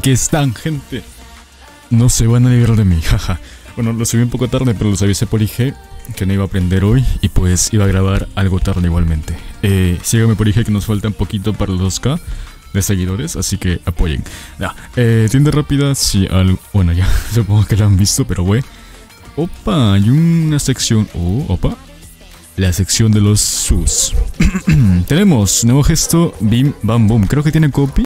¿Qué están, gente? No se van a librar de mí, jaja. Bueno, lo subí un poco tarde, pero los avisé por IG que no iba a aprender hoy y pues iba a grabar algo tarde igualmente. Síganme por IG que nos falta un poquito para los 2K de seguidores, así que apoyen. Tienda rápida, si algo... Bueno, ya supongo que la han visto, pero güey. Opa, hay una sección... Oh, opa. La sección de los sus. Tenemos nuevo gesto, bim, bam, boom. Creo que tiene copy.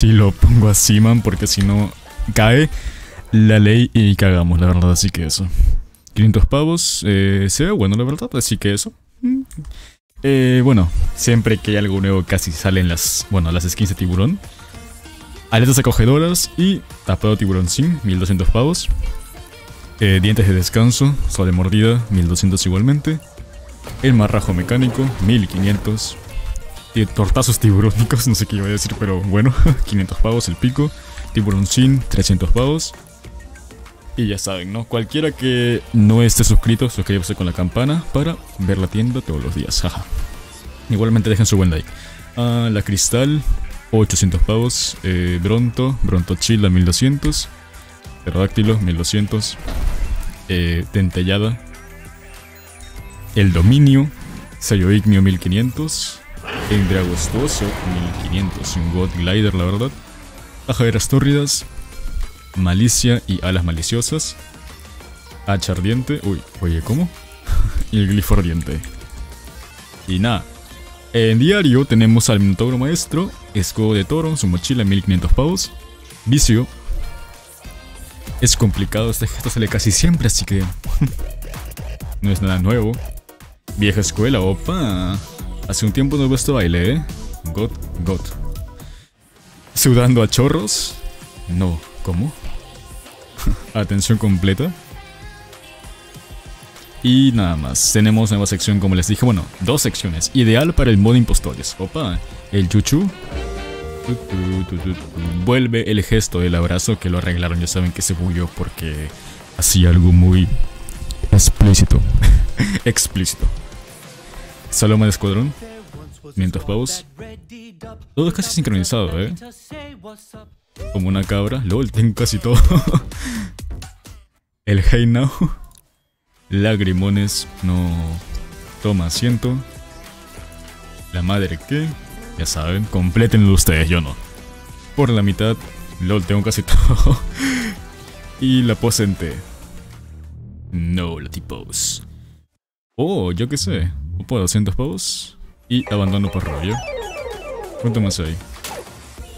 Si lo pongo así, man, porque si no cae la ley y cagamos, la verdad, así que eso. 500 pavos, se ve bueno, la verdad, así que eso. Bueno, siempre que hay algo nuevo casi salen las, bueno, las skins de tiburón. Aletas acogedoras y tapado tiburón sin, 1200 pavos. Dientes de descanso, sobre mordida, 1200 igualmente. El marrajo mecánico, 1500. Tortazos tiburónicos, no sé qué iba a decir, pero bueno, 500 pavos el pico. Tiburón sin, 300 pavos. Y ya saben, ¿no? Cualquiera que no esté suscrito, suscríbase con la campana para ver la tienda todos los días, jaja. Igualmente dejen su buen like. La cristal, 800 pavos. Bronto chila, 1200. Pterodáctilo, 1200. Dentellada. El dominio, sello ignio, 1500. El dragostoso, 1500. Un god glider, la verdad. Tajaderas tórridas, malicia y alas maliciosas. Hacha ardiente. Uy, oye, ¿cómo? Y el glifo ardiente. Y nada. En diario tenemos al minotauro maestro, escudo de toro, su mochila, 1500 pavos. Vicio. Es complicado, este gesto sale casi siempre, así que no es nada nuevo. Vieja escuela, opa. Hace un tiempo no he visto baile, God. Sudando a chorros. No, ¿cómo? Atención completa. Y nada más, tenemos nueva sección como les dije, bueno, dos secciones. Ideal para el modo impostores. Opa, el chuchu. Vuelve el gesto del abrazo que lo arreglaron, ya saben que se bulló porque hacía algo muy explícito. Saloma de Escuadrón, 500 pavos. Todo es casi sincronizado, Como una cabra. LOL, tengo casi todo. El Hey Now. Lagrimones, no. Toma asiento. La madre que. Ya saben, complétenlo ustedes, yo no. Por la mitad. LOL, tengo casi todo. Y la posente. No, la tipos. Oh, yo qué sé. Opa, 200 pavos. Y abandono por rollo. ¿Cuánto más hay?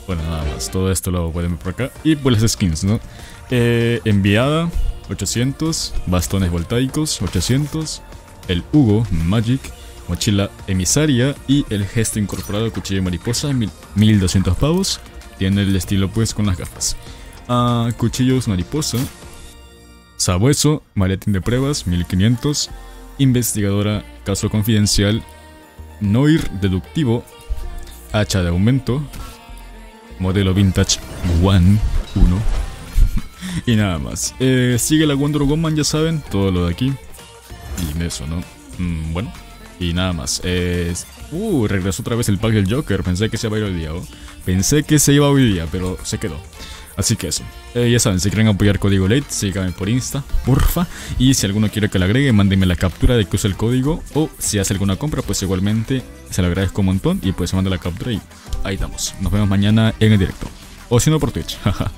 Bueno, nada más. Todo esto lo pueden ver por acá. Y pues las skins, ¿no? Enviada, 800. Bastones voltaicos, 800. El Hugo, Magic. Mochila emisaria. Y el gesto incorporado, cuchillo de mariposa, 1200 pavos. Tiene el estilo, pues, con las gafas. Cuchillos mariposa. Sabueso, maletín de pruebas, 1500. Investigadora, caso confidencial, Noir deductivo, hacha de aumento, modelo vintage 1 y nada más. Sigue la Wonder Woman, ya saben, todo lo de aquí y eso, ¿no? Bueno, y nada más. Regresó otra vez el pack del Joker, pensé que se iba a ir hoy día, pero se quedó. Así que eso, ya saben, si quieren apoyar código LATE, síganme por Insta, porfa. Y si alguno quiere que lo agregue, mándenme la captura de que usa el código. O si hace alguna compra, pues igualmente se lo agradezco un montón. Y pues manda la captura y ahí estamos. Nos vemos mañana en el directo. O si no, por Twitch, jaja.